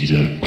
meet again.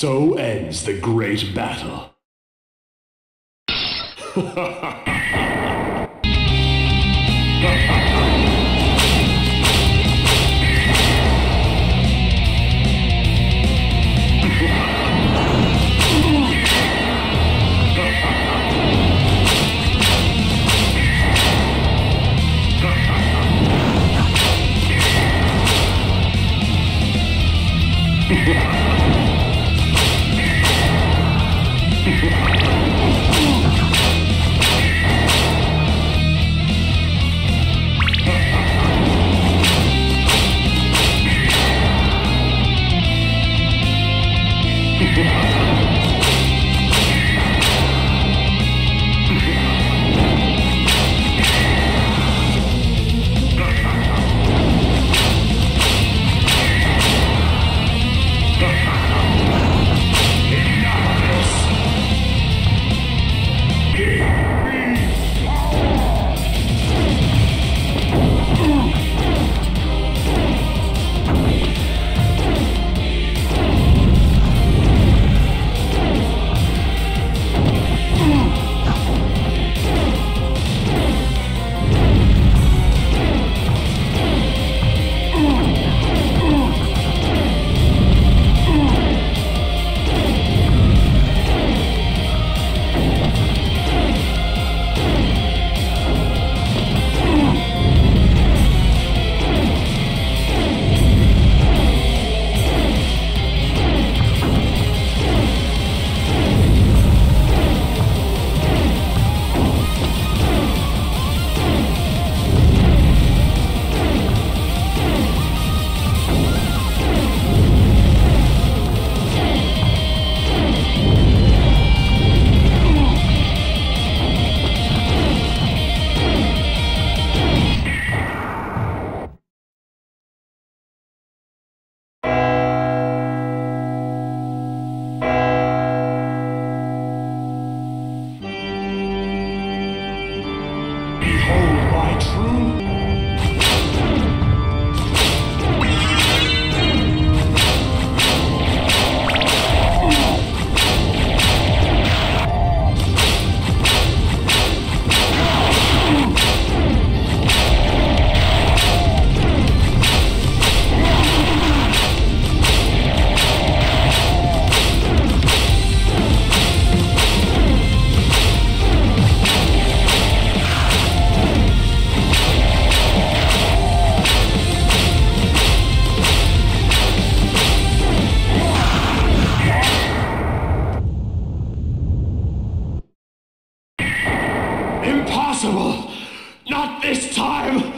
So ends the great battle. Not this time!